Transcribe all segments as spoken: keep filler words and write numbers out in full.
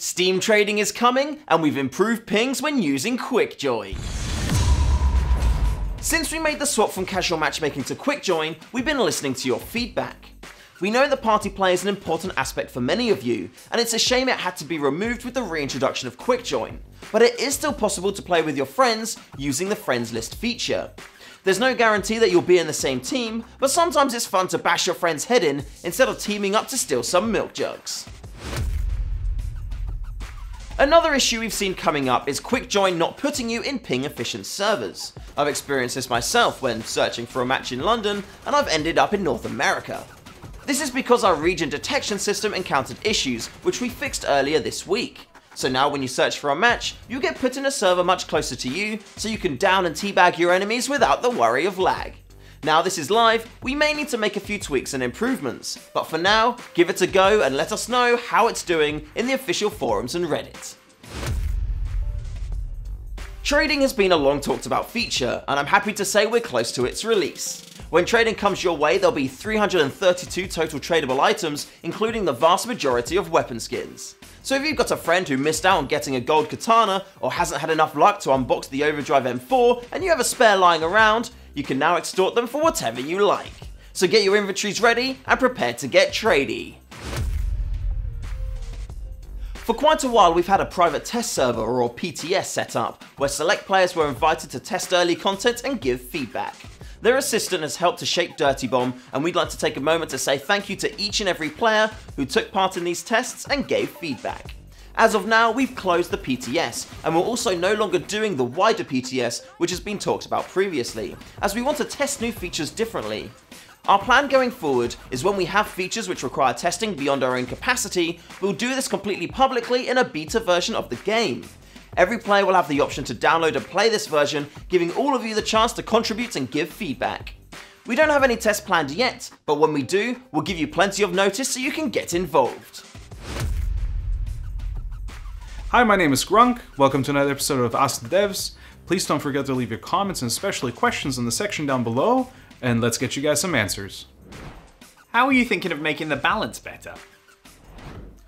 Steam trading is coming, and we've improved pings when using QuickJoin. Since we made the swap from casual matchmaking to QuickJoin, we've been listening to your feedback. We know that party play is an important aspect for many of you, and it's a shame it had to be removed with the reintroduction of QuickJoin, but it is still possible to play with your friends using the friends list feature. There's no guarantee that you'll be in the same team, but sometimes it's fun to bash your friend's head in instead of teaming up to steal some milk jugs. Another issue we've seen coming up is QuickJoin not putting you in ping-efficient servers. I've experienced this myself when searching for a match in London, and I've ended up in North America. This is because our region detection system encountered issues, which we fixed earlier this week. So now when you search for a match, you get put in a server much closer to you, so you can down and teabag your enemies without the worry of lag. Now this is live, we may need to make a few tweaks and improvements, but for now, give it a go and let us know how it's doing in the official forums and Reddit. Trading has been a long talked about feature, and I'm happy to say we're close to its release. When trading comes your way, there'll be three hundred thirty-two total tradable items, including the vast majority of weapon skins. So if you've got a friend who missed out on getting a gold katana, or hasn't had enough luck to unbox the Overdrive M four, and you have a spare lying around, you can now extort them for whatever you like. So get your inventories ready, and prepare to get tradey. For quite a while we've had a private test server, or P T S, set up, where select players were invited to test early content and give feedback. Their assistant has helped to shape Dirty Bomb, and we'd like to take a moment to say thank you to each and every player who took part in these tests and gave feedback. As of now, we've closed the P T S, and we're also no longer doing the wider P T S, which has been talked about previously, as we want to test new features differently. Our plan going forward is when we have features which require testing beyond our own capacity, we'll do this completely publicly in a beta version of the game. Every player will have the option to download and play this version, giving all of you the chance to contribute and give feedback. We don't have any tests planned yet, but when we do, we'll give you plenty of notice so you can get involved. Hi, my name is Grunk. Welcome to another episode of Ask the Devs. Please don't forget to leave your comments and especially questions in the section down below, and let's get you guys some answers. How are you thinking of making the balance better?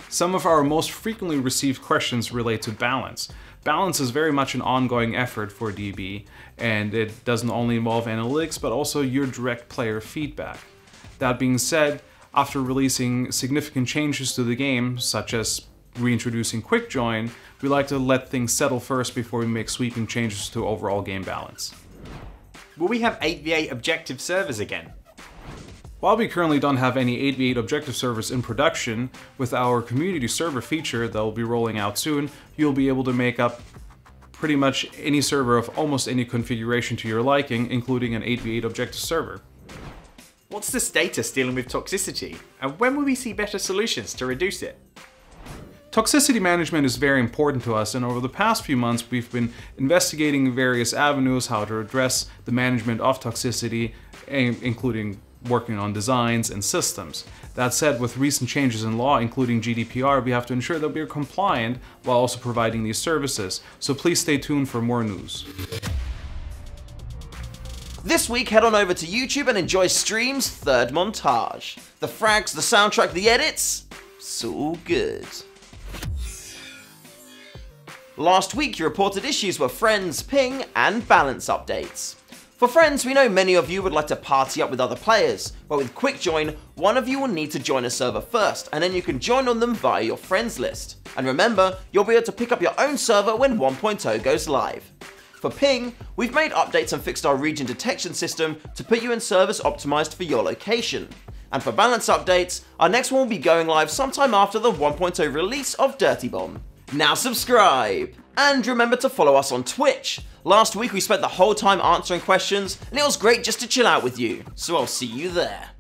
Some of our most frequently received questions relate to balance. Balance is very much an ongoing effort for D B, and it doesn't only involve analytics, but also your direct player feedback. That being said, after releasing significant changes to the game, such as reintroducing QuickJoin, we like to let things settle first before we make sweeping changes to overall game balance. Will we have eight v eight objective servers again? While we currently don't have any eight v eight objective servers in production, with our community server feature that will be rolling out soon, you'll be able to make up pretty much any server of almost any configuration to your liking, including an eight v eight objective server. What's the status dealing with toxicity, and when will we see better solutions to reduce it? Toxicity management is very important to us, and over the past few months we've been investigating various avenues how to address the management of toxicity, including working on designs and systems. That said, with recent changes in law, including G D P R, we have to ensure that we are compliant while also providing these services. So please stay tuned for more news. This week, head on over to YouTube and enjoy Stream's third montage. The frags, the soundtrack, the edits, it's all good. Last week, you reported issues were friends, ping, and balance updates. For friends, we know many of you would like to party up with other players, but with QuickJoin, one of you will need to join a server first, and then you can join on them via your friends list. And remember, you'll be able to pick up your own server when one point oh goes live. For ping, we've made updates and fixed our region detection system to put you in servers optimized for your location. And for balance updates, our next one will be going live sometime after the one point oh release of Dirty Bomb. Now subscribe! And remember to follow us on Twitch. Last week we spent the whole time answering questions, and it was great just to chill out with you, so I'll see you there.